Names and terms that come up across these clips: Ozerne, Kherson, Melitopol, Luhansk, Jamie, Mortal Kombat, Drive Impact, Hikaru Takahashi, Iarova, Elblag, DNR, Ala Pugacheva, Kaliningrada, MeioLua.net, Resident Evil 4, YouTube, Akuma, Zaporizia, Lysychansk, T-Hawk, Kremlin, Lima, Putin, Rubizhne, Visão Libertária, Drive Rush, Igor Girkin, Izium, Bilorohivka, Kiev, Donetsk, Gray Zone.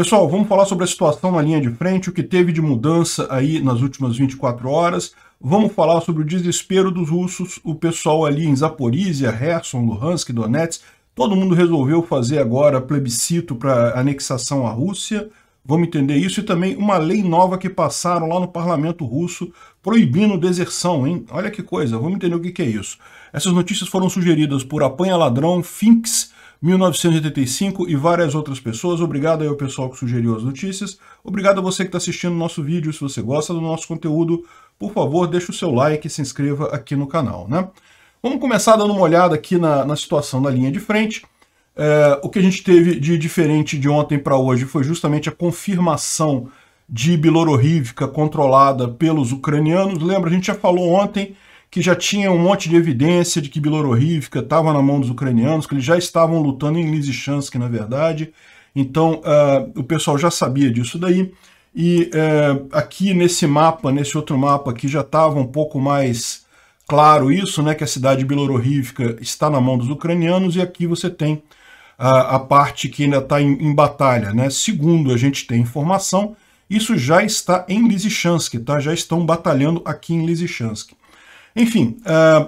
Pessoal, vamos falar sobre a situação na linha de frente, o que teve de mudança aí nas últimas 24 horas. Vamos falar sobre o desespero dos russos, o pessoal ali em Zaporizia, Kherson, Luhansk, Donetsk. Todo mundo resolveu fazer agora plebiscito para anexação à Rússia. Vamos entender isso e também uma lei nova que passaram lá no parlamento russo proibindo deserção, hein? Olha que coisa, vamos entender o que é isso. Essas notícias foram sugeridas por Apanha Ladrão, Finks, 1985 e várias outras pessoas. Obrigado aí ao pessoal que sugeriu as notícias. Obrigado a você que está assistindo o nosso vídeo. Se você gosta do nosso conteúdo, por favor, deixa o seu like e se inscreva aqui no canal, né? Vamos começar dando uma olhada aqui na situação da linha de frente. O que a gente teve de diferente de ontem para hoje foi justamente a confirmação de Bilorohivka controlada pelos ucranianos. Lembra, a gente já falou ontem que já tinha um monte de evidência de que Bilorohivka estava na mão dos ucranianos, que eles já estavam lutando em Lysychansk, na verdade. Então, o pessoal já sabia disso daí. E aqui nesse mapa, nesse outro mapa aqui, já estava um pouco mais claro isso, né, que a cidade de Bilorohivka está na mão dos ucranianos. E aqui você tem a parte que ainda está em batalha, né? Segundo a gente tem informação, isso já está em Lysychansk, tá? Já estão batalhando aqui em Lysychansk. Enfim,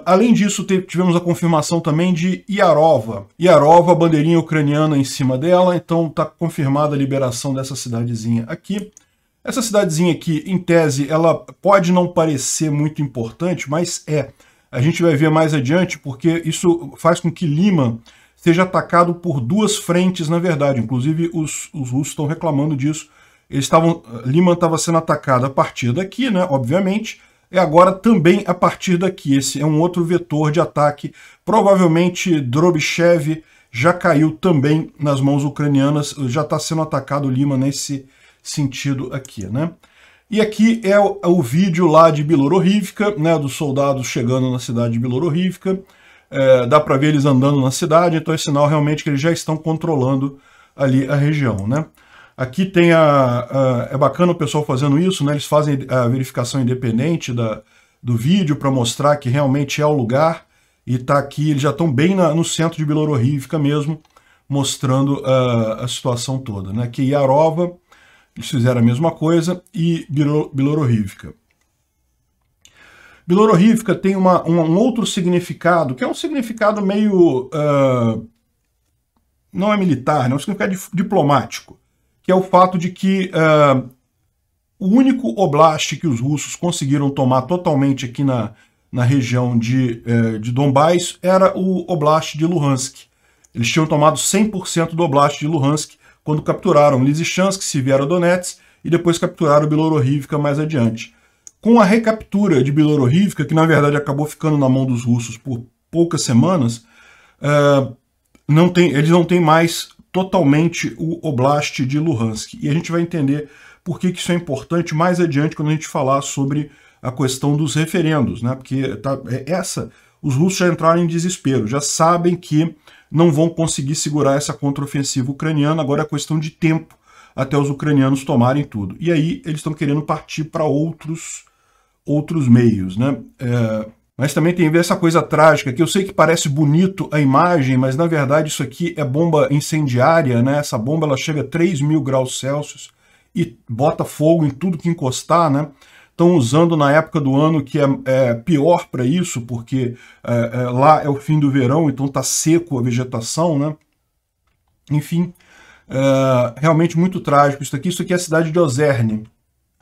além disso, tivemos a confirmação também de Iarova. Iarova, bandeirinha ucraniana em cima dela, então está confirmada a liberação dessa cidadezinha aqui. Essa cidadezinha aqui, em tese, ela pode não parecer muito importante, mas é. A gente vai ver mais adiante, porque isso faz com que Lima seja atacado por duas frentes, na verdade. Inclusive, os russos estão reclamando disso. Lima estava sendo atacada a partir daqui, né, obviamente, e agora também a partir daqui. Esse é um outro vetor de ataque. Provavelmente Drobyshev já caiu também nas mãos ucranianas, já está sendo atacado Lima nesse sentido aqui, né? E aqui é o vídeo lá de Bilorohivka, né, dos soldados chegando na cidade de Bilorohivka. Dá para ver eles andando na cidade, então é sinal realmente que eles já estão controlando ali a região, né? Aqui tem é bacana o pessoal fazendo isso, né? Eles fazem a verificação independente do vídeo para mostrar que realmente é o lugar. E tá aqui, eles já estão bem no centro de Bilorohivka mesmo, mostrando a situação toda, né? Aqui Iarova, eles fizeram a mesma coisa, e Bilorohivka. Bilorohivka tem um outro significado, que é um significado meio... não é militar, né? É um significado diplomático, que é o fato de que o único oblast que os russos conseguiram tomar totalmente aqui na região de Dombas era o oblast de Luhansk. Eles tinham tomado 100% do oblast de Luhansk quando capturaram Lysychansk, se vieram Donetsk, e depois capturaram Bilorohivka mais adiante. Com a recaptura de Bilorohivka, que na verdade acabou ficando na mão dos russos por poucas semanas, eles não têm mais totalmente o oblast de Luhansk. E a gente vai entender por que isso é importante mais adiante quando a gente falar sobre a questão dos referendos, né? Porque os russos já entraram em desespero, já sabem que não vão conseguir segurar essa contraofensiva ucraniana, agora é questão de tempo até os ucranianos tomarem tudo. E aí eles estão querendo partir para outros meios, né? Mas também tem essa coisa trágica, que eu sei que parece bonito a imagem, mas na verdade isso aqui é bomba incendiária, né? Essa bomba ela chega a 3.000 graus Celsius e bota fogo em tudo que encostar, né? Estão usando na época do ano que é pior para isso, porque lá é o fim do verão, então está seco a vegetação, né? Enfim, realmente muito trágico isso aqui. Isso aqui é a cidade de Ozerne,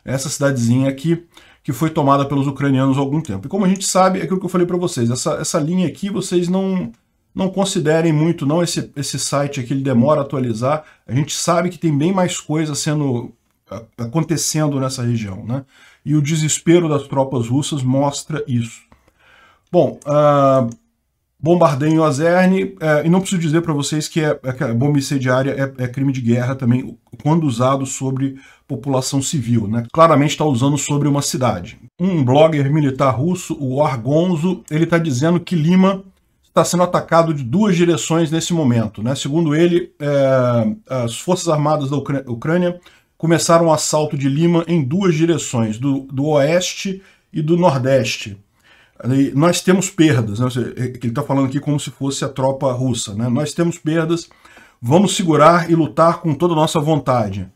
essa cidadezinha aqui, que foi tomada pelos ucranianos há algum tempo. E como a gente sabe, é aquilo que eu falei para vocês, essa linha aqui vocês não considerem muito, não. Esse site aqui ele demora a atualizar, a gente sabe que tem bem mais coisa acontecendo nessa região, né? E o desespero das tropas russas mostra isso. Bom, bombardeio em Ozerne, e não preciso dizer para vocês que bomba incendiária é crime de guerra também, quando usado sobre população civil, né? Claramente está usando sobre uma cidade. Um blogger militar russo, o Argonzo, ele está dizendo que Lima está sendo atacado de duas direções nesse momento, né? Segundo ele, as forças armadas da Ucrânia começaram o assalto de Lima em duas direções, do oeste e do nordeste. E nós temos perdas, né? Ele está falando aqui como se fosse a tropa russa, né? Nós temos perdas, vamos segurar e lutar com toda a nossa vontade.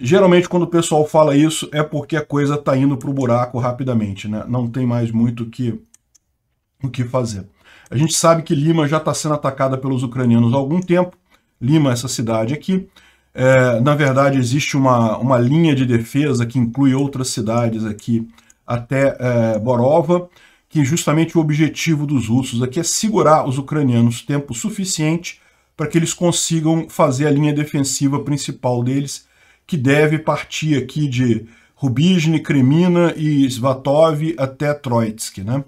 Geralmente, quando o pessoal fala isso, é porque a coisa está indo para o buraco rapidamente, né? Não tem mais muito o que fazer. A gente sabe que Lima já está sendo atacada pelos ucranianos há algum tempo. Lima, essa cidade aqui. Na verdade, existe uma linha de defesa que inclui outras cidades aqui até Borova, que justamente o objetivo dos russos aqui é segurar os ucranianos tempo suficiente para que eles consigam fazer a linha defensiva principal deles, que deve partir aqui de Rubizhne, Kremina e Svatov até Troitsky, né?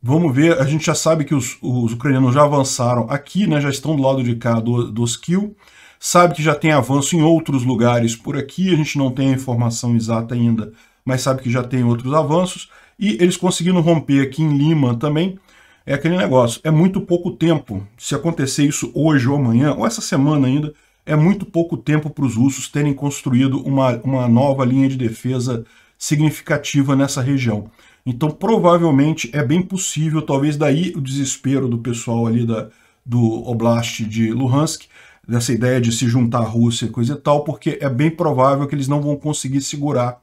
Vamos ver, a gente já sabe que os ucranianos já avançaram aqui, né? Já estão do lado de cá do Oskil, sabe que já tem avanço em outros lugares por aqui, a gente não tem a informação exata ainda, mas sabe que já tem outros avanços, e eles conseguiram romper aqui em Lima também. É aquele negócio, é muito pouco tempo, se acontecer isso hoje ou amanhã, ou essa semana ainda, é muito pouco tempo para os russos terem construído uma nova linha de defesa significativa nessa região. Então, provavelmente, é bem possível, talvez daí o desespero do pessoal ali do Oblast de Luhansk, dessa ideia de se juntar à Rússia e coisa e tal, porque é bem provável que eles não vão conseguir segurar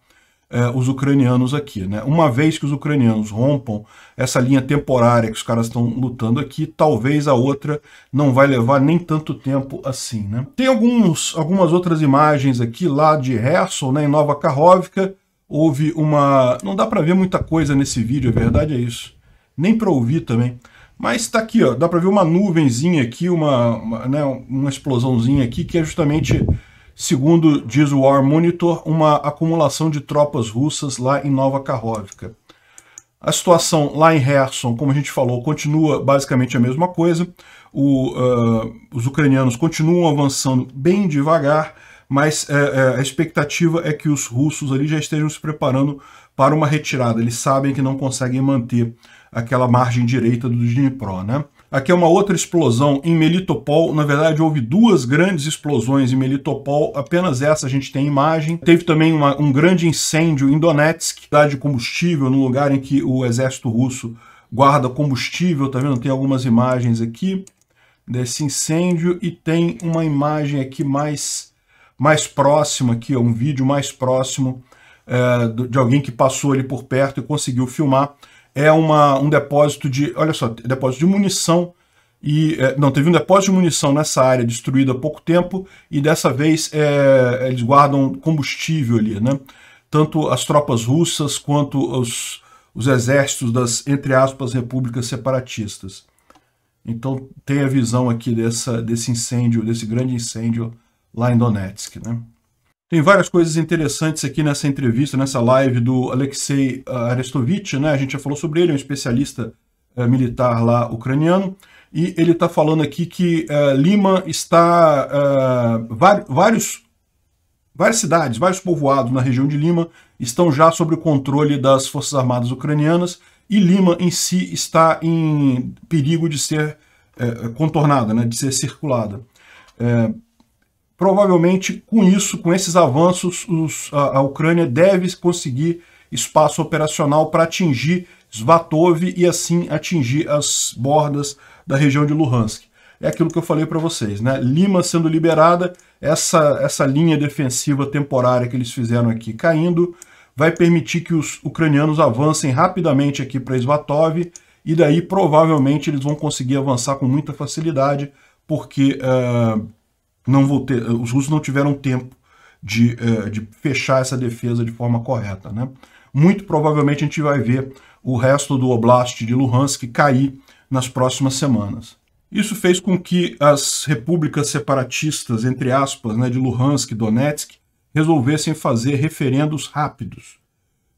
os ucranianos aqui, né? Uma vez que os ucranianos rompam essa linha temporária que os caras estão lutando aqui, talvez a outra não vai levar nem tanto tempo assim, né? Tem algumas outras imagens aqui lá de Kherson, né, em Nova Kakhovka. Houve uma... não dá para ver muita coisa nesse vídeo, a verdade é isso. Nem para ouvir também. Mas tá aqui, ó, dá para ver uma nuvenzinha aqui, uma explosãozinha aqui, que é justamente... segundo diz o War Monitor, uma acumulação de tropas russas lá em Nova Kakhovka. A situação lá em Kherson, como a gente falou, continua basicamente a mesma coisa. Os ucranianos continuam avançando bem devagar, mas a expectativa é que os russos ali já estejam se preparando para uma retirada. Eles sabem que não conseguem manter aquela margem direita do Dnipro, né? Aqui é uma outra explosão em Melitopol. Na verdade, houve duas grandes explosões em Melitopol. Apenas essa a gente tem imagem. Teve também um grande incêndio em Donetsk, cidade de combustível, num lugar em que o exército russo guarda combustível. Tá vendo? Tem algumas imagens aqui desse incêndio. E tem uma imagem aqui mais próxima, aqui, ó, um vídeo mais próximo de alguém que passou ali por perto e conseguiu filmar. É um depósito de, olha só, depósito de munição, e não, teve um depósito de munição nessa área destruído há pouco tempo, e dessa vez eles guardam combustível ali, né? Tanto as tropas russas quanto os exércitos das, entre aspas, repúblicas separatistas. Então tem a visão aqui desse incêndio, desse grande incêndio lá em Donetsk, né? Tem várias coisas interessantes aqui nessa entrevista, nessa live do Alexei Arestovich, né? A gente já falou sobre ele, é um especialista militar lá ucraniano, e ele está falando aqui que Lima está... várias cidades, vários povoados na região de Lima estão já sob o controle das Forças Armadas ucranianas, e Lima em si está em perigo de ser contornada, né? De ser circulada. Provavelmente, com isso, com esses avanços, a Ucrânia deve conseguir espaço operacional para atingir Svatov e, assim, atingir as bordas da região de Luhansk. É aquilo que eu falei para vocês, né? Lima sendo liberada, essa linha defensiva temporária que eles fizeram aqui caindo, vai permitir que os ucranianos avancem rapidamente aqui para Svatov, e daí, provavelmente, eles vão conseguir avançar com muita facilidade, porque... os russos não tiveram tempo de fechar essa defesa de forma correta, né? Muito provavelmente a gente vai ver o resto do Oblast de Luhansk cair nas próximas semanas. Isso fez com que as repúblicas separatistas, entre aspas, né, de Luhansk e Donetsk, resolvessem fazer referendos rápidos.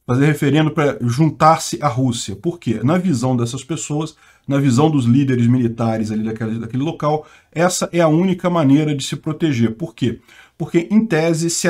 Fazer referendo para juntar-se à Rússia. Por quê? Na visão dessas pessoas, na visão dos líderes militares ali daquele local, essa é a única maneira de se proteger. Por quê? Porque, em tese, se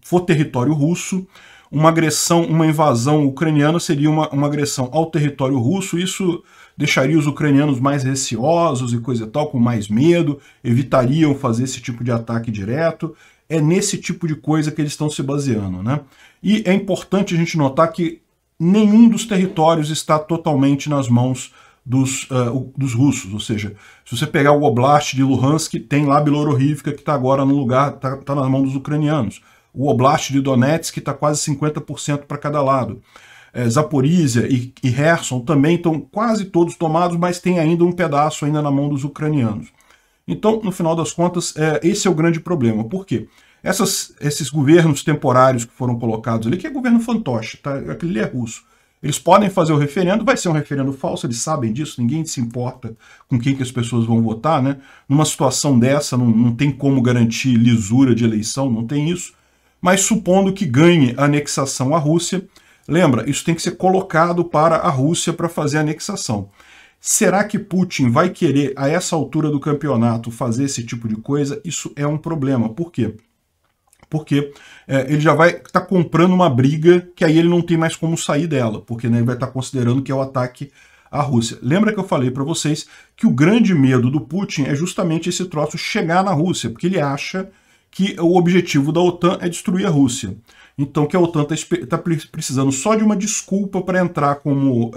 for território russo, uma agressão, uma invasão ucraniana seria uma agressão ao território russo. Isso deixaria os ucranianos mais receosos e coisa e tal, com mais medo, evitariam fazer esse tipo de ataque direto. É nesse tipo de coisa que eles estão se baseando, né? E é importante a gente notar que nenhum dos territórios está totalmente nas mãos dos russos. Ou seja, se você pegar o Oblast de Luhansk, tem lá Bilorohivka, que está agora no lugar, está nas mãos dos ucranianos. O Oblast de Donetsk está quase 50% para cada lado. Zaporizia e Kherson também estão quase todos tomados, mas tem ainda um pedaço ainda na mão dos ucranianos. Então, no final das contas, esse é o grande problema. Por quê? Esses governos temporários que foram colocados ali, que é governo fantoche, tá? Aquele é russo. Eles podem fazer o referendo, vai ser um referendo falso, eles sabem disso, ninguém se importa com quem que as pessoas vão votar, né? Numa situação dessa, não tem como garantir lisura de eleição, não tem isso. Mas supondo que ganhe a anexação à Rússia, lembra, isso tem que ser colocado para a Rússia para fazer a anexação. Será que Putin vai querer, a essa altura do campeonato, fazer esse tipo de coisa? Isso é um problema. Por quê? Porque ele já vai estar comprando uma briga que aí ele não tem mais como sair dela, porque né, ele vai estar considerando que é o ataque à Rússia. Lembra que eu falei para vocês que o grande medo do Putin é justamente esse troço chegar na Rússia, porque ele acha que o objetivo da OTAN é destruir a Rússia. Então que a OTAN está precisando só de uma desculpa para entrar como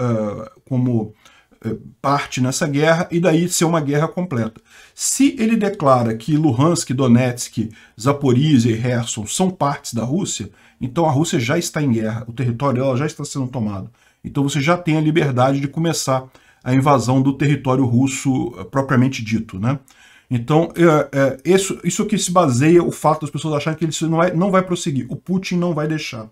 parte nessa guerra e daí ser uma guerra completa. Se ele declara que Luhansk, Donetsk, Zaporizhia e Kherson são partes da Rússia, então a Rússia já está em guerra, o território dela já está sendo tomado. Então você já tem a liberdade de começar a invasão do território russo propriamente dito, né? Então, isso que se baseia o fato das pessoas acharem que ele não vai prosseguir. O Putin não vai deixar.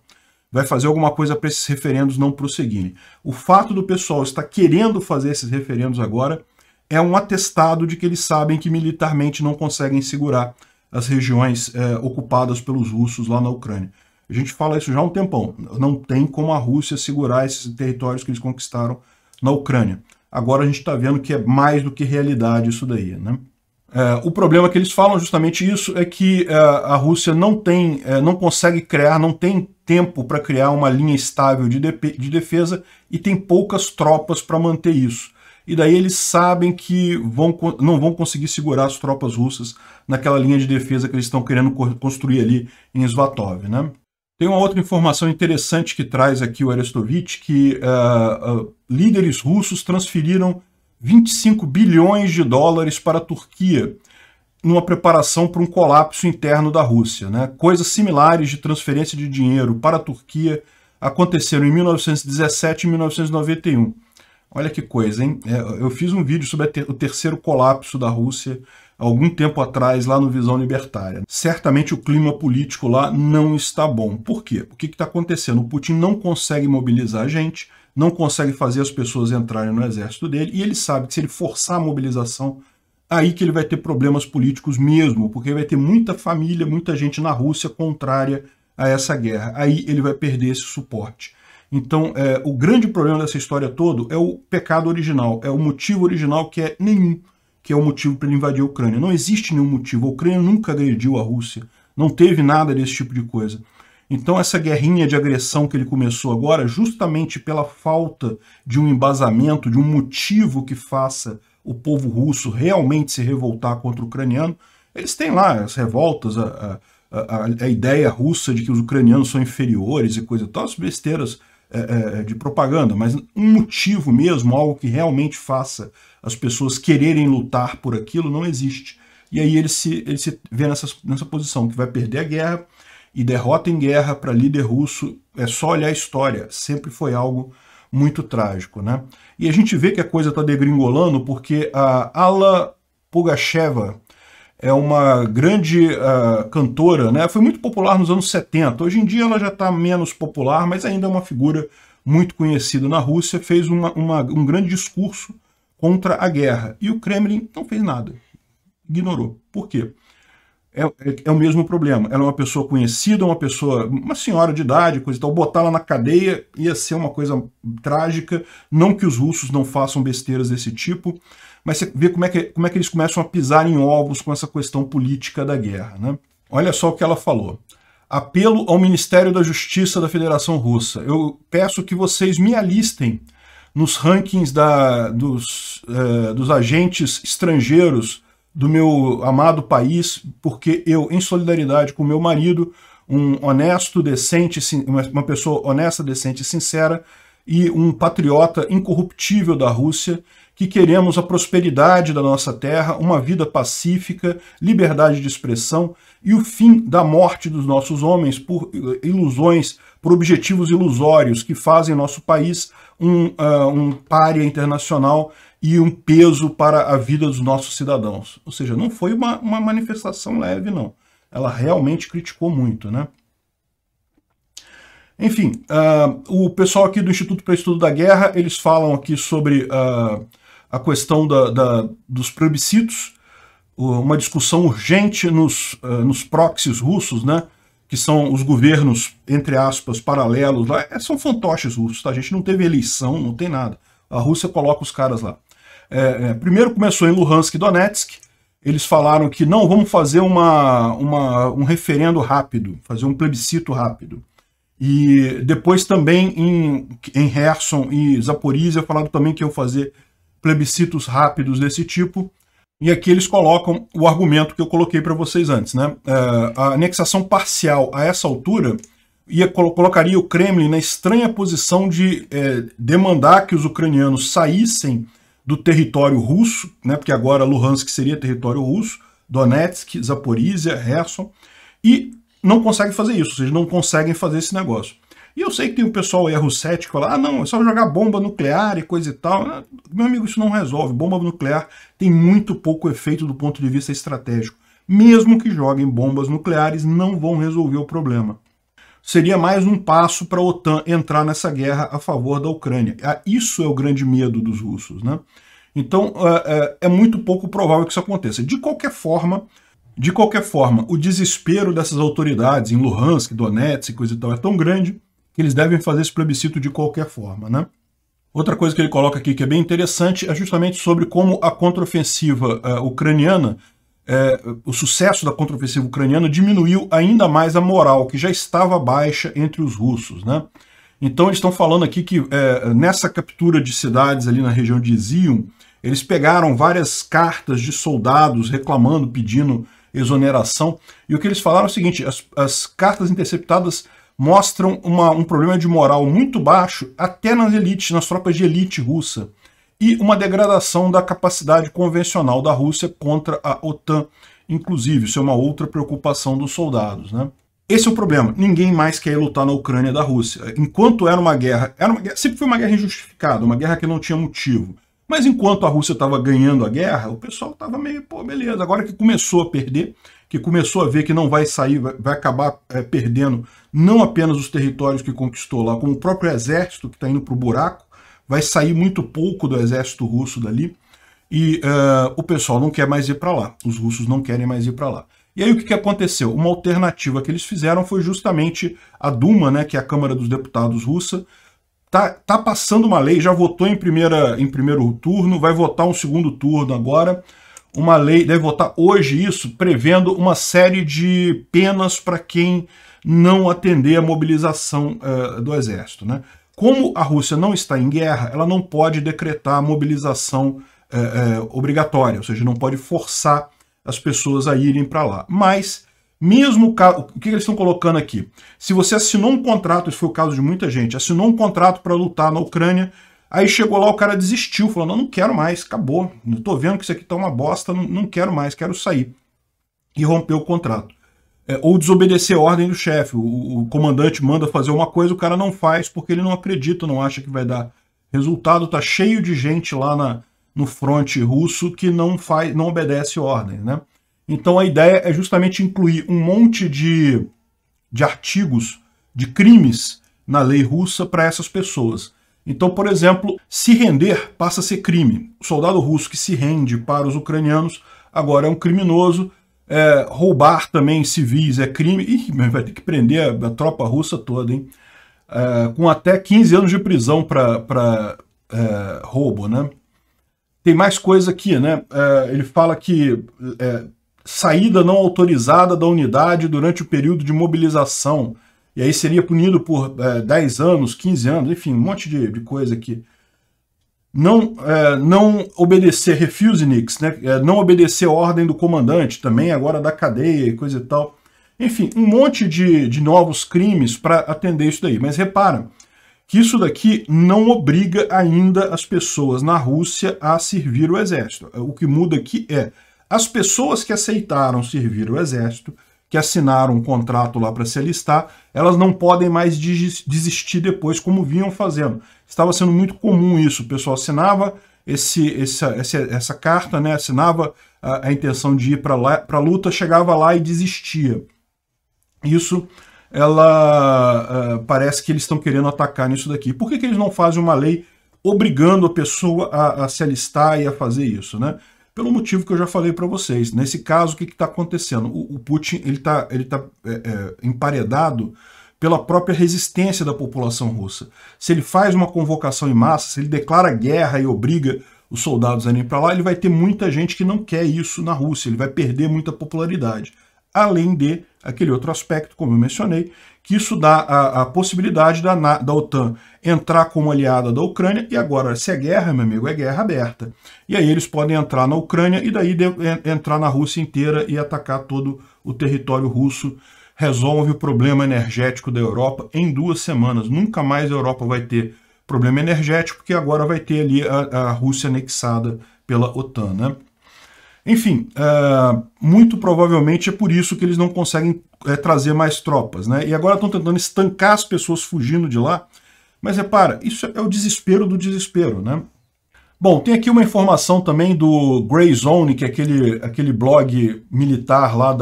Vai fazer alguma coisa para esses referendos não prosseguirem. O fato do pessoal estar querendo fazer esses referendos agora é um atestado de que eles sabem que militarmente não conseguem segurar as regiões ocupadas pelos russos lá na Ucrânia. A gente fala isso já há um tempão. Não tem como a Rússia segurar esses territórios que eles conquistaram na Ucrânia. Agora a gente está vendo que é mais do que realidade isso daí, né? O problema que eles falam, justamente isso, é que a Rússia não tem tempo para criar uma linha estável de defesa e tem poucas tropas para manter isso. E daí eles sabem que não vão conseguir segurar as tropas russas naquela linha de defesa que eles estão querendo construir ali em Svatov, né? Tem uma outra informação interessante que traz aqui o Arestovich, que líderes russos transferiram 25 bilhões de dólares para a Turquia, numa preparação para um colapso interno da Rússia, né? Coisas similares de transferência de dinheiro para a Turquia aconteceram em 1917 e 1991. Olha que coisa, hein? Eu fiz um vídeo sobre o terceiro colapso da Rússia algum tempo atrás, lá no Visão Libertária. Certamente o clima político lá não está bom. Por quê? O que está acontecendo? O Putin não consegue mobilizar a gente, não consegue fazer as pessoas entrarem no exército dele, e ele sabe que se ele forçar a mobilização, aí que ele vai ter problemas políticos mesmo, porque vai ter muita família, muita gente na Rússia contrária a essa guerra. Aí ele vai perder esse suporte. Então, o grande problema dessa história toda é o pecado original, é o motivo original que é nenhum, que é o motivo para ele invadir a Ucrânia. Não existe nenhum motivo, a Ucrânia nunca agrediu a Rússia, não teve nada desse tipo de coisa. Então essa guerrinha de agressão que ele começou agora, justamente pela falta de um embasamento, de um motivo que faça o povo russo realmente se revoltar contra o ucraniano, eles têm lá as revoltas, a ideia russa de que os ucranianos são inferiores e coisa e tal, as besteiras de propaganda, mas um motivo mesmo, algo que realmente faça as pessoas quererem lutar por aquilo, não existe. E aí ele se vê nessa posição, que vai perder a guerra. E derrota em guerra para líder russo, é só olhar a história, sempre foi algo muito trágico, né? E a gente vê que a coisa está degringolando porque a Ala Pugacheva é uma grande cantora, né? Foi muito popular nos anos 70, hoje em dia ela já está menos popular, mas ainda é uma figura muito conhecida na Rússia, fez um grande discurso contra a guerra. E o Kremlin não fez nada, ignorou. Por quê? É o mesmo problema. Ela é uma pessoa conhecida, uma senhora de idade, coisa e tal. Botá-la na cadeia ia ser uma coisa trágica. Não que os russos não façam besteiras desse tipo, mas você vê como é que eles começam a pisar em ovos com essa questão política da guerra, né? Olha só o que ela falou. Apelo ao Ministério da Justiça da Federação Russa. Eu peço que vocês me alistem nos rankings dos agentes estrangeiros do meu amado país, porque eu, em solidariedade com meu marido, uma pessoa honesta, decente e sincera, e um patriota incorruptível da Rússia, que queremos a prosperidade da nossa terra, uma vida pacífica, liberdade de expressão e o fim da morte dos nossos homens por ilusões, por objetivos ilusórios que fazem nosso país um pária internacional e um peso para a vida dos nossos cidadãos. Ou seja, não foi uma manifestação leve, não. Ela realmente criticou muito, né? Enfim, o pessoal aqui do Instituto para Estudo da Guerra, eles falam aqui sobre a questão dos plebiscitos, uma discussão urgente nos proxies russos, né, que são os governos, entre aspas, paralelos lá. São fantoches russos, tá? A gente não teve eleição, não tem nada. A Rússia coloca os caras lá. Primeiro começou em Luhansk e Donetsk. Eles falaram que não, vamos fazer um referendo rápido, fazer um plebiscito rápido. E depois também em Kherson e Zaporizia falaram também que iam fazer plebiscitos rápidos desse tipo. E aqui eles colocam o argumento que eu coloquei para vocês antes, né? A anexação parcial a essa altura colocaria o Kremlin na estranha posição de demandar que os ucranianos saíssem do território russo, né? Porque agora Luhansk seria território russo, Donetsk, Zaporizia, Kherson, e não conseguem fazer isso, ou seja, não conseguem fazer esse negócio. E eu sei que tem um pessoal aí russético que fala, ah não, é só jogar bomba nuclear e coisa e tal. Meu amigo, isso não resolve. Bomba nuclear tem muito pouco efeito do ponto de vista estratégico. Mesmo que joguem bombas nucleares, não vão resolver o problema. Seria mais um passo para a OTAN entrar nessa guerra a favor da Ucrânia. Isso é o grande medo dos russos, né? Então, é muito pouco provável que isso aconteça. De qualquer forma, o desespero dessas autoridades em Luhansk, Donetsk e coisa e tal é tão grande que eles devem fazer esse plebiscito de qualquer forma, né? Outra coisa que ele coloca aqui que é bem interessante é justamente sobre como a contraofensiva ucraniana, o sucesso da contraofensiva ucraniana diminuiu ainda mais a moral, que já estava baixa entre os russos, né? Então eles estão falando aqui que nessa captura de cidades ali na região de Izium, eles pegaram várias cartas de soldados reclamando, pedindo exoneração, e o que eles falaram é o seguinte: as cartas interceptadas mostram um problema de moral muito baixo até nas tropas de elite russa, e uma degradação da capacidade convencional da Rússia contra a OTAN, inclusive. Isso é uma outra preocupação dos soldados, né? Esse é o problema. Ninguém mais quer lutar na Ucrânia da Rússia. Enquanto era uma guerra, sempre foi uma guerra injustificada, uma guerra que não tinha motivo. Mas enquanto a Rússia estava ganhando a guerra, o pessoal estava meio, pô, beleza. Agora que começou a perder, que começou a ver que não vai sair, vai acabar perdendo não apenas os territórios que conquistou lá, como o próprio exército que está indo para o buraco, vai sair muito pouco do exército russo dali, e o pessoal não quer mais ir para lá, os russos não querem mais ir para lá. E aí o que aconteceu? Uma alternativa que eles fizeram foi justamente a Duma, né, que é a Câmara dos Deputados russa, tá passando uma lei, já votou em primeiro turno, vai votar um segundo turno agora, uma lei, deve votar hoje isso, prevendo uma série de penas para quem não atender a mobilização do exército, né? Como a Rússia não está em guerra, ela não pode decretar a mobilização obrigatória, ou seja, não pode forçar as pessoas a irem para lá. Mas mesmo o que eles estão colocando aqui? Se você assinou um contrato, isso foi o caso de muita gente, assinou um contrato para lutar na Ucrânia, aí chegou lá, o cara desistiu, falou, não, não quero mais, acabou, não tô vendo que isso aqui tá uma bosta, não quero mais, quero sair. E rompeu o contrato. Ou desobedecer a ordem do chefe, o comandante manda fazer uma coisa, o cara não faz porque ele não acredita, não acha que vai dar resultado, tá cheio de gente lá no fronte russo que não obedece ordem, né? Então a ideia é justamente incluir um monte de artigos, de crimes na lei russa para essas pessoas. Então, por exemplo, se render passa a ser crime. O soldado russo que se rende para os ucranianos agora é um criminoso, roubar também civis é crime. Ih, mas vai ter que prender a tropa russa toda, hein? Com até 15 anos de prisão para roubo, né? Tem mais coisa aqui, né? Ele fala que... saída não autorizada da unidade durante o período de mobilização. E aí seria punido por 10 anos, 15 anos, enfim, um monte de coisa aqui. Não obedecer refuseniks, né? Não obedecer a ordem do comandante, também agora da cadeia e coisa e tal. Enfim, um monte de novos crimes para atender isso daí. Mas repara que isso daqui não obriga ainda as pessoas na Rússia a servir o exército. O que muda aqui é as pessoas que aceitaram servir o exército, que assinaram um contrato lá para se alistar, elas não podem mais desistir depois, como vinham fazendo. Estava sendo muito comum isso. O pessoal assinava essa carta, né? Assinava a intenção de ir para a luta, chegava lá e desistia. Isso, parece que eles estão querendo atacar nisso daqui. Por que que eles não fazem uma lei obrigando a pessoa a se alistar e a fazer isso, né? Pelo motivo que eu já falei para vocês. Nesse caso, o que está acontecendo? O Putin ele tá emparedado pela própria resistência da população russa. Se ele faz uma convocação em massa, se ele declara guerra e obriga os soldados a irem para lá, ele vai ter muita gente que não quer isso na Rússia, ele vai perder muita popularidade. Além de aquele outro aspecto, como eu mencionei, que isso dá a possibilidade da OTAN entrar como aliada da Ucrânia, e agora, se é guerra, meu amigo, é guerra aberta. E aí eles podem entrar na Ucrânia e daí entrar na Rússia inteira e atacar todo o território russo. Resolve o problema energético da Europa em 2 semanas. Nunca mais a Europa vai ter problema energético, porque agora vai ter ali a Rússia anexada pela OTAN, né? Enfim, muito provavelmente é por isso que eles não conseguem trazer mais tropas, né? E agora estão tentando estancar as pessoas fugindo de lá. Mas repara, isso é o desespero do desespero, né? Bom, tem aqui uma informação também do Gray Zone, que é aquele blog militar lá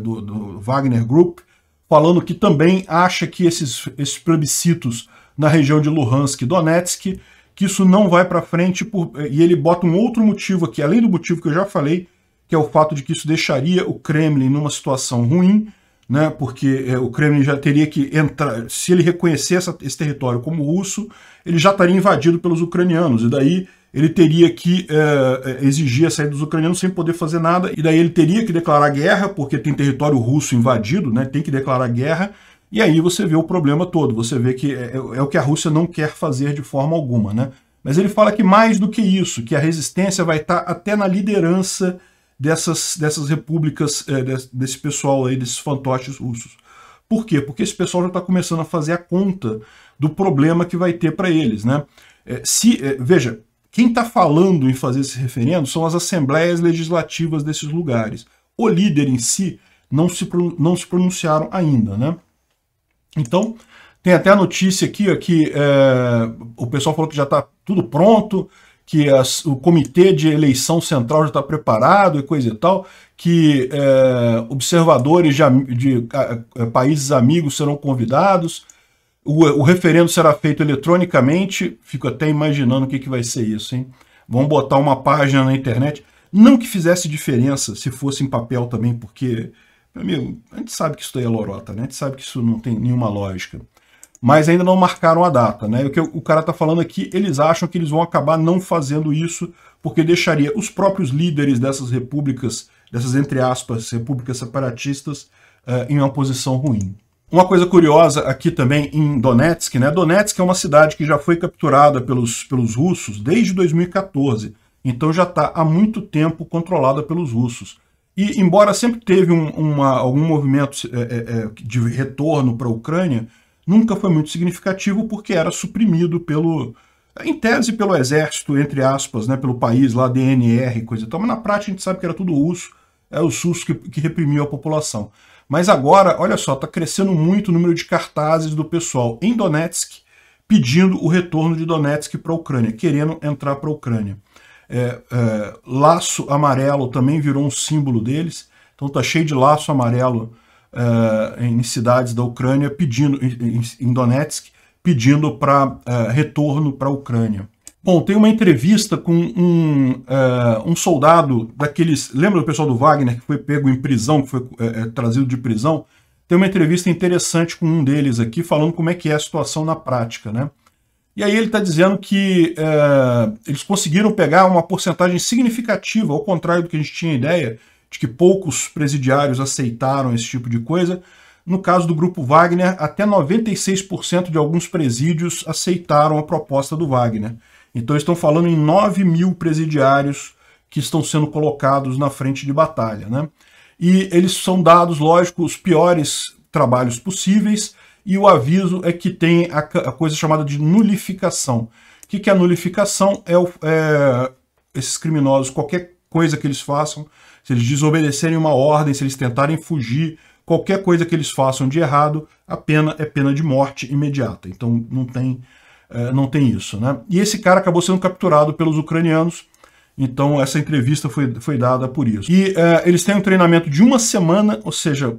do Wagner Group, falando que também acha que esses plebiscitos na região de Luhansk e Donetsk, que isso não vai para frente, e ele bota um outro motivo aqui, além do motivo que eu já falei, que é o fato de que isso deixaria o Kremlin numa situação ruim, né, porque o Kremlin já teria que entrar, se ele reconhecer esse território como russo, ele já estaria invadido pelos ucranianos, e daí ele teria que exigir a saída dos ucranianos sem poder fazer nada, e daí ele teria que declarar guerra, porque tem território russo invadido, né, tem que declarar guerra, e aí você vê o problema todo, você vê que é o que a Rússia não quer fazer de forma alguma, né? Mas ele fala que mais do que isso, que a resistência vai estar até na liderança dessas repúblicas, desse pessoal aí, desses fantoches russos. Por quê? Porque esse pessoal já está começando a fazer a conta do problema que vai ter para eles, né? Veja, quem está falando em fazer esse referendo são as assembleias legislativas desses lugares. O líder em si não se pronunciaram ainda, né? Então, tem até a notícia aqui, ó, que o pessoal falou que já está tudo pronto, que o comitê de eleição central já está preparado e coisa e tal, que observadores de países amigos serão convidados, o referendo será feito eletronicamente, fico até imaginando o que vai ser isso, hein? Vão botar uma página na internet, não que fizesse diferença se fosse em papel também, porque... Meu amigo, a gente sabe que isso daí é lorota, né? A gente sabe que isso não tem nenhuma lógica. Mas ainda não marcaram a data, né? O que o cara tá falando aqui, eles acham que eles vão acabar não fazendo isso, porque deixaria os próprios líderes dessas repúblicas, dessas, entre aspas, repúblicas separatistas, em uma posição ruim. Uma coisa curiosa aqui também em Donetsk, né? Donetsk é uma cidade que já foi capturada pelos russos desde 2014. Então já tá há muito tempo controlada pelos russos. E, embora sempre teve algum movimento de retorno para a Ucrânia, nunca foi muito significativo porque era suprimido em tese, pelo exército, entre aspas, né, pelo país lá, DNR e coisa e tal, mas na prática a gente sabe que era tudo russo, era os russos que reprimiam a população. Mas agora, olha só, está crescendo muito o número de cartazes do pessoal em Donetsk pedindo o retorno de Donetsk para a Ucrânia, querendo entrar para a Ucrânia. Laço amarelo também virou um símbolo deles, então tá cheio de laço amarelo em cidades da Ucrânia, pedindo em Donetsk, pedindo para retorno para a Ucrânia. Bom, tem uma entrevista com um soldado daqueles, lembra do pessoal do Wagner que foi pego em prisão, que foi trazido de prisão? Tem uma entrevista interessante com um deles aqui, falando como é que é a situação na prática, né? E aí ele está dizendo que eles conseguiram pegar uma porcentagem significativa, ao contrário do que a gente tinha ideia, de que poucos presidiários aceitaram esse tipo de coisa. No caso do grupo Wagner, até 96% de alguns presídios aceitaram a proposta do Wagner. Então eles estão falando em 9 mil presidiários que estão sendo colocados na frente de batalha, né? E eles são dados, lógico, os piores trabalhos possíveis, E o aviso é que tem a coisa chamada de nulificação. O que é a nulificação? Esses criminosos, qualquer coisa que eles façam, se eles desobedecerem uma ordem, se eles tentarem fugir, qualquer coisa que eles façam de errado, a pena é pena de morte imediata. Então não tem isso, né? E esse cara acabou sendo capturado pelos ucranianos, então essa entrevista foi dada por isso. E eles têm um treinamento de uma semana, ou seja,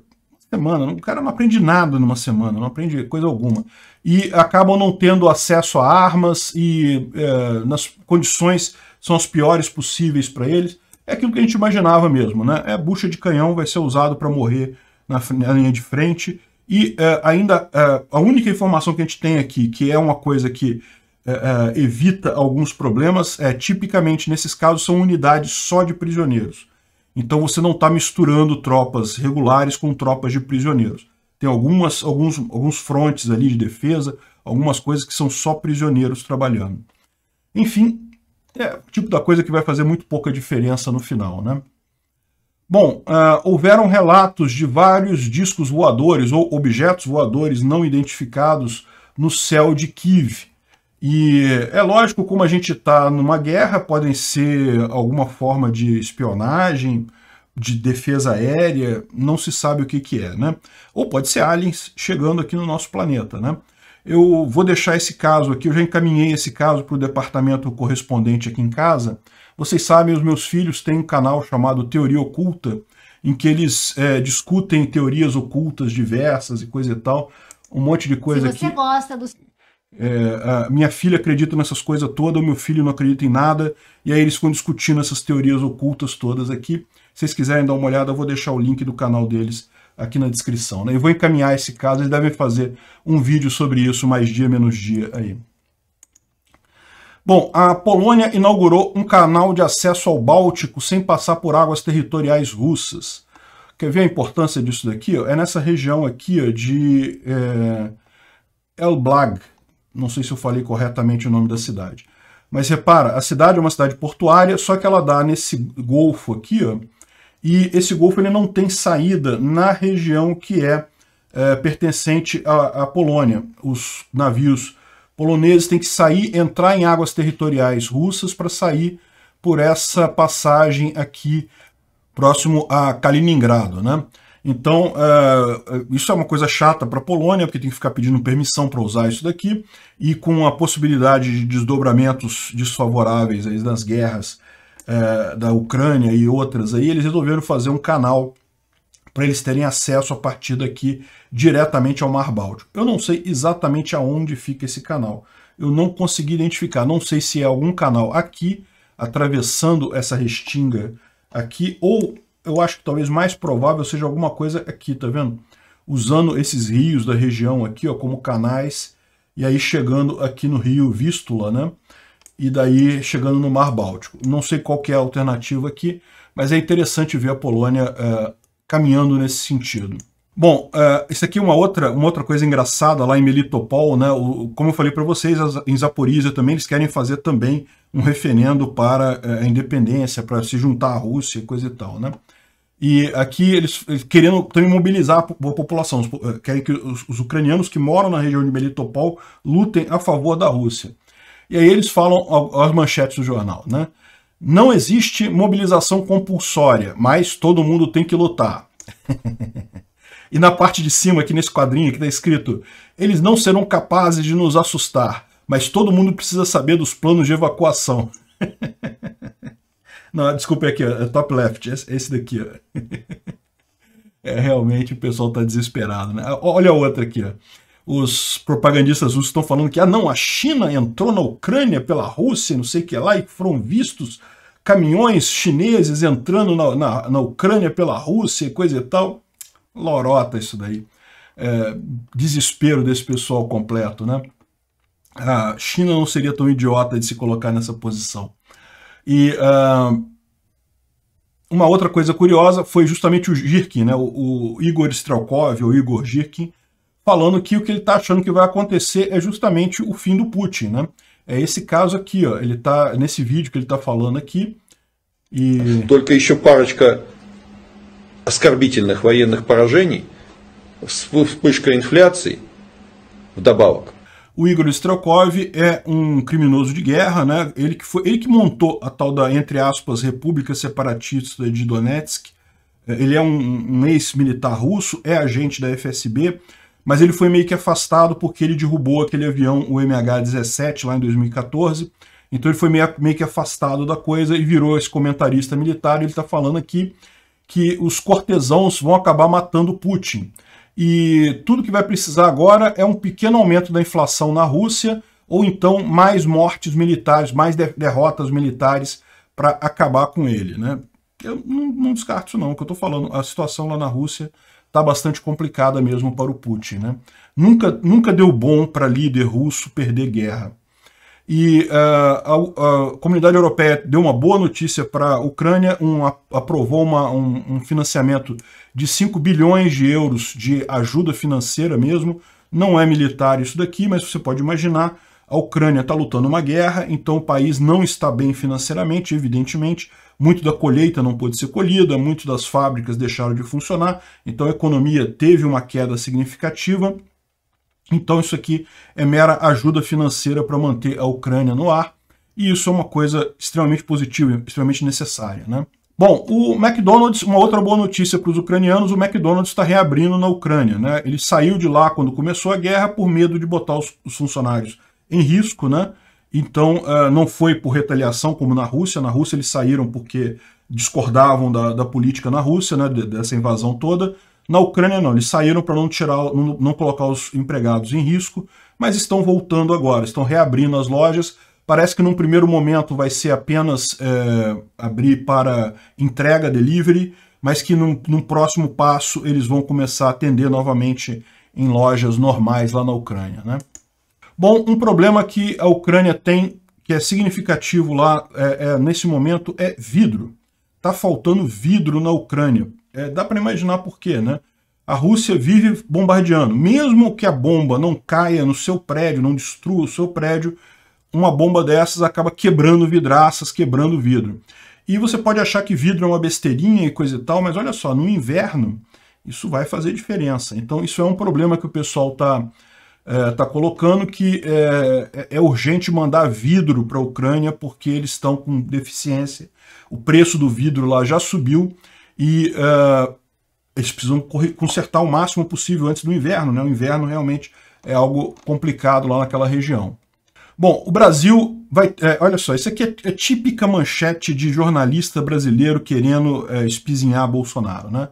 o cara não aprende nada numa semana, não aprende coisa alguma. E acabam não tendo acesso a armas e nas condições são as piores possíveis para eles. É aquilo que a gente imaginava mesmo, né? É bucha de canhão, vai ser usado para morrer na linha de frente. E ainda a única informação que a gente tem aqui, que é uma coisa que evita alguns problemas, é tipicamente nesses casos são unidades só de prisioneiros. Então você não está misturando tropas regulares com tropas de prisioneiros. Tem alguns frontes ali de defesa, algumas coisas que são só prisioneiros trabalhando. Enfim, é o tipo da coisa que vai fazer muito pouca diferença no final, né? Bom, houveram relatos de vários discos voadores ou objetos voadores não identificados no céu de Kiev. E é lógico, como a gente está numa guerra, podem ser alguma forma de espionagem, de defesa aérea, não se sabe o que é, né? Ou pode ser aliens chegando aqui no nosso planeta, né? Eu vou deixar esse caso aqui, eu já encaminhei esse caso para o departamento correspondente aqui em casa. Vocês sabem, os meus filhos têm um canal chamado Teoria Oculta, em que eles discutem teorias ocultas diversas e coisa e tal, um monte de coisa aqui. Se você gosta dos... a minha filha acredita nessas coisas todas, o meu filho não acredita em nada, e aí eles ficam discutindo essas teorias ocultas todas aqui. Se vocês quiserem dar uma olhada, eu vou deixar o link do canal deles aqui na descrição, né? Eu vou encaminhar esse caso, eles devem fazer um vídeo sobre isso, mais dia, menos dia aí. Bom, a Polônia inaugurou um canal de acesso ao Báltico sem passar por águas territoriais russas. Quer ver a importância disso daqui? É nessa região aqui de Elblag. Não sei se eu falei corretamente o nome da cidade. Mas repara, a cidade é uma cidade portuária, só que ela dá nesse golfo aqui, ó, e esse golfo ele não tem saída na região que é pertencente à Polônia. Os navios poloneses têm que sair, entrar em águas territoriais russas para sair por essa passagem aqui próximo a Kaliningrado, né? Então, isso é uma coisa chata para a Polônia, porque tem que ficar pedindo permissão para usar isso daqui, e com a possibilidade de desdobramentos desfavoráveis aí das guerras da Ucrânia e outras, aí, eles resolveram fazer um canal para eles terem acesso a partir daqui diretamente ao Mar Báltico. Eu não sei exatamente aonde fica esse canal. Eu não consegui identificar. Não sei se é algum canal aqui, atravessando essa restinga aqui, ou... eu acho que talvez mais provável seja alguma coisa aqui, tá vendo? Usando esses rios da região aqui, ó, como canais, e aí chegando aqui no rio Vístula, né? E daí chegando no Mar Báltico. Não sei qual que é a alternativa aqui, mas é interessante ver a Polônia caminhando nesse sentido. Bom, isso aqui é uma outra coisa engraçada lá em Melitopol, né? Como eu falei para vocês, em Zaporizia também, eles querem fazer também um referendo para a independência, para se juntar à Rússia e coisa e tal, né? E aqui eles querendo também mobilizar a população, querem que os ucranianos que moram na região de Melitopol lutem a favor da Rússia. E aí eles falam as manchetes do jornal, né? Não existe mobilização compulsória, mas todo mundo tem que lutar. E na parte de cima, aqui nesse quadrinho, aqui está escrito: eles não serão capazes de nos assustar, mas todo mundo precisa saber dos planos de evacuação. Não, desculpa, aqui, ó, top left, esse daqui, ó. É, realmente o pessoal está desesperado, né? Olha a outra aqui, ó. Os propagandistas russos estão falando que não, a China entrou na Ucrânia pela Rússia, não sei o que lá, e foram vistos caminhões chineses entrando na Ucrânia pela Rússia, coisa e tal. Lorota isso daí. É, desespero desse pessoal completo, né? A China não seria tão idiota de se colocar nessa posição. E uma outra coisa curiosa foi justamente o Girkin, né? O Igor Strelkov, ou Igor Girkin, falando que o que ele está achando que vai acontecer é justamente o fim do Putin, né? É esse caso aqui, ó. Ele tá nesse vídeo que ele está falando aqui. E... только еще парочка оскорбительных военных поражений, вспышка инфляции, Вдобавок. O Igor Strelkov é um criminoso de guerra, né? Ele que montou a tal da, entre aspas, República Separatista de Donetsk. Ele é um ex-militar russo, é agente da FSB, mas ele foi meio que afastado porque ele derrubou aquele avião, o MH-17, lá em 2014. Então ele foi meio que afastado da coisa e virou esse comentarista militar. Ele está falando aqui que os cortesãos vão acabar matando Putin. E tudo que vai precisar agora é um pequeno aumento da inflação na Rússia, ou então mais mortes militares, mais derrotas militares para acabar com ele, né? Eu não descarto isso não, o que eu estou falando, a situação lá na Rússia está bastante complicada mesmo para o Putin, né? Nunca deu bom para líder russo perder guerra. E a comunidade europeia deu uma boa notícia para a Ucrânia, aprovou um financiamento de 5 bilhões de euros de ajuda financeira mesmo. Não é militar isso daqui, mas você pode imaginar, a Ucrânia está lutando uma guerra, então o país não está bem financeiramente, evidentemente. Muito da colheita não pôde ser colhida, muito das fábricas deixaram de funcionar, então a economia teve uma queda significativa. Então isso aqui é mera ajuda financeira para manter a Ucrânia no ar, e isso é uma coisa extremamente positiva, extremamente necessária, né? Bom, o McDonald's, uma outra boa notícia para os ucranianos, o McDonald's está reabrindo na Ucrânia, né? Ele saiu de lá quando começou a guerra por medo de botar os funcionários em risco, né? Então não foi por retaliação como na Rússia eles saíram porque discordavam da política na Rússia, né? Dessa invasão toda. Na Ucrânia não, eles saíram para não colocar os empregados em risco, mas estão voltando agora, estão reabrindo as lojas. Parece que num primeiro momento vai ser apenas abrir para entrega, delivery, mas que num próximo passo eles vão começar a atender novamente em lojas normais lá na Ucrânia, né? Bom, um problema que a Ucrânia tem, que é significativo lá nesse momento, é vidro. Está faltando vidro na Ucrânia. Dá para imaginar por quê, né? A Rússia vive bombardeando. Mesmo que a bomba não caia no seu prédio, não destrua o seu prédio, uma bomba dessas acaba quebrando vidraças, quebrando vidro. E você pode achar que vidro é uma besteirinha e coisa e tal, mas olha só, no inverno isso vai fazer diferença. Então isso é um problema que o pessoal tá colocando, que é urgente mandar vidro para a Ucrânia porque eles estão com deficiência. O preço do vidro lá já subiu, e eles precisam consertar o máximo possível antes do inverno, né? O inverno realmente é algo complicado lá naquela região. Bom, o Brasil vai... olha só, isso aqui é típica manchete de jornalista brasileiro querendo espizinhar Bolsonaro, né?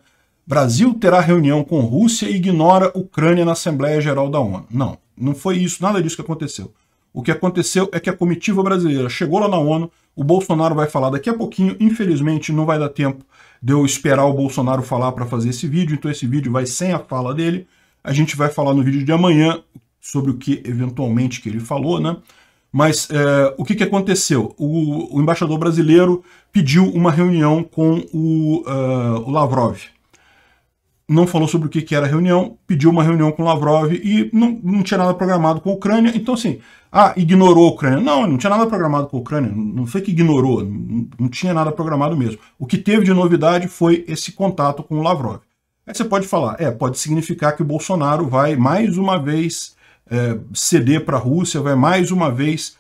Brasil terá reunião com Rússia e ignora Ucrânia na Assembleia Geral da ONU. Não, não foi isso, nada disso que aconteceu. O que aconteceu é que a comitiva brasileira chegou lá na ONU, o Bolsonaro vai falar daqui a pouquinho, infelizmente não vai dar tempo de eu esperar o Bolsonaro falar para fazer esse vídeo, então esse vídeo vai sem a fala dele, a gente vai falar no vídeo de amanhã sobre o que eventualmente que ele falou, né? Mas o que aconteceu? O embaixador brasileiro pediu uma reunião com o Lavrov. Não falou sobre o que era a reunião, pediu uma reunião com o Lavrov e não tinha nada programado com a Ucrânia. Então, assim, ignorou a Ucrânia. Não, não tinha nada programado com a Ucrânia. Não foi que ignorou, não tinha nada programado mesmo. O que teve de novidade foi esse contato com o Lavrov. Aí você pode falar, pode significar que o Bolsonaro vai mais uma vez ceder para a Rússia, vai mais uma vez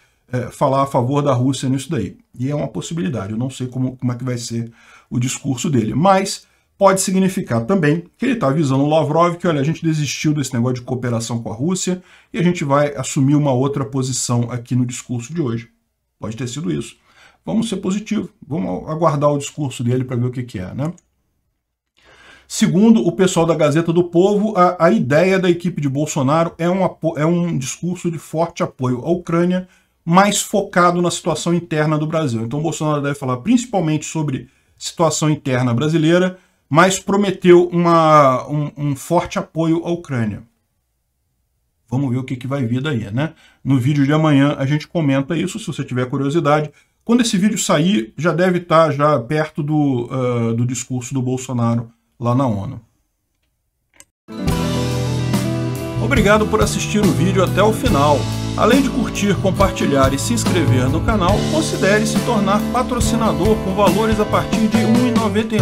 falar a favor da Rússia nisso daí. E é uma possibilidade, eu não sei como é que vai ser o discurso dele, mas... pode significar também que ele está avisando o Lavrov que, olha, a gente desistiu desse negócio de cooperação com a Rússia e a gente vai assumir uma outra posição aqui no discurso de hoje. Pode ter sido isso. Vamos ser positivos, vamos aguardar o discurso dele para ver o que é, né? Segundo o pessoal da Gazeta do Povo, a ideia da equipe de Bolsonaro é um discurso de forte apoio à Ucrânia, mais focado na situação interna do Brasil. Então o Bolsonaro deve falar principalmente sobre situação interna brasileira, mas prometeu um forte apoio à Ucrânia. Vamos ver o que vai vir daí, né? No vídeo de amanhã a gente comenta isso, se você tiver curiosidade. Quando esse vídeo sair, já deve estar já perto do discurso do Bolsonaro lá na ONU. Obrigado por assistir o vídeo até o final. Além de curtir, compartilhar e se inscrever no canal, considere se tornar patrocinador com valores a partir de R$ 1,99.